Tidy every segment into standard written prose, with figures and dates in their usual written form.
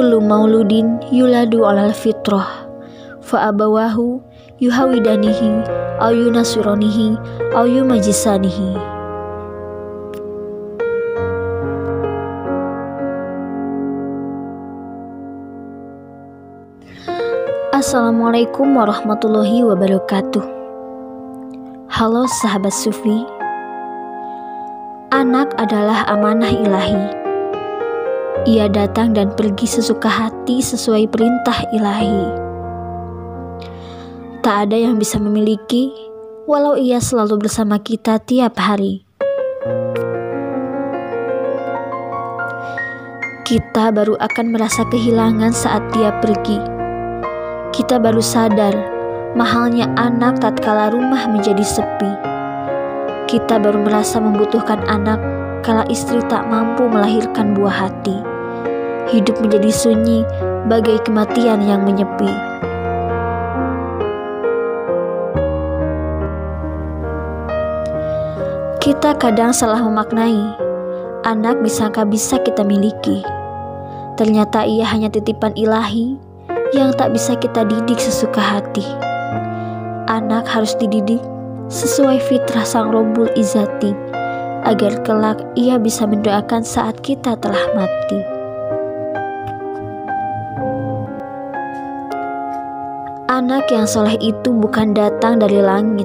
Kullu mauludin yuladu alal fitrah fa'abawahu yuhawidanihi aw yunasiranihi aw yumajisanihi. Assalamualaikum warahmatullahi wabarakatuh. Halo sahabat sufi. Anak adalah amanah ilahi. Ia datang dan pergi sesuka hati sesuai perintah ilahi. Tak ada yang bisa memiliki, walau ia selalu bersama kita tiap hari. Kita baru akan merasa kehilangan saat dia pergi. Kita baru sadar mahalnya anak tatkala rumah menjadi sepi. Kita baru merasa membutuhkan anak kala istri tak mampu melahirkan buah hati. Hidup menjadi sunyi bagai kematian yang menyepi. Kita kadang salah memaknai anak disangka bisa kita miliki. Ternyata ia hanya titipan ilahi yang tak bisa kita didik sesuka hati. Anak harus dididik sesuai fitrah sang Robul Izzati, agar kelak ia bisa mendoakan saat kita telah mati. Anak yang soleh itu bukan datang dari langit,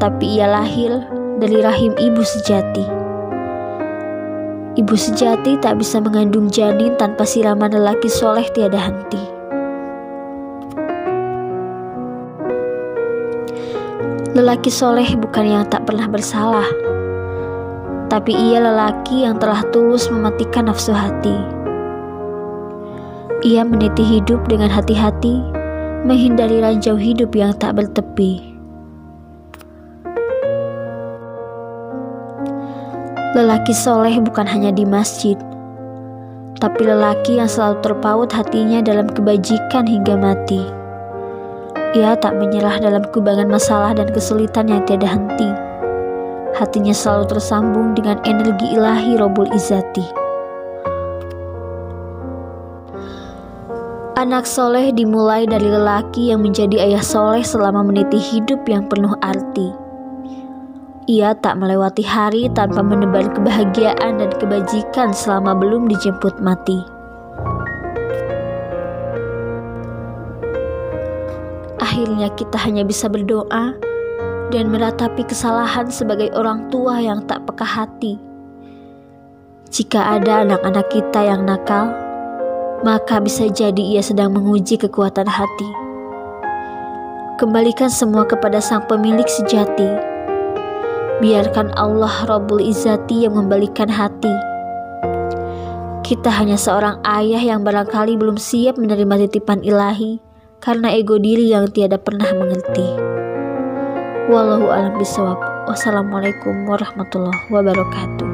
tapi ia lahir dari rahim ibu sejati. Ibu sejati tak bisa mengandung janin tanpa siraman lelaki soleh tiada henti. Lelaki soleh bukan yang tak pernah bersalah, tapi ia lelaki yang telah tulus mematikan nafsu hati. Ia meniti hidup dengan hati-hati, menghindari ranjau hidup yang tak bertepi. Lelaki soleh bukan hanya di masjid, tapi lelaki yang selalu terpaut hatinya dalam kebajikan hingga mati. Ia tak menyerah dalam kubangan masalah dan kesulitan yang tiada henti. Hatinya selalu tersambung dengan energi ilahi Robul Izzati. Anak soleh dimulai dari lelaki yang menjadi ayah soleh selama meniti hidup yang penuh arti. Ia tak melewati hari tanpa menebar kebahagiaan dan kebajikan selama belum dijemput mati. Akhirnya kita hanya bisa berdoa dan meratapi kesalahan sebagai orang tua yang tak peka hati. Jika ada anak-anak kita yang nakal, maka bisa jadi ia sedang menguji kekuatan hati. Kembalikan semua kepada sang pemilik sejati. Biarkan Allah Robul Izzati yang membalikan hati. Kita hanya seorang ayah yang barangkali belum siap menerima titipan ilahi karena ego diri yang tiada pernah mengerti. Wallahu a'lam bishawab. Wassalamualaikum warahmatullahi wabarakatuh.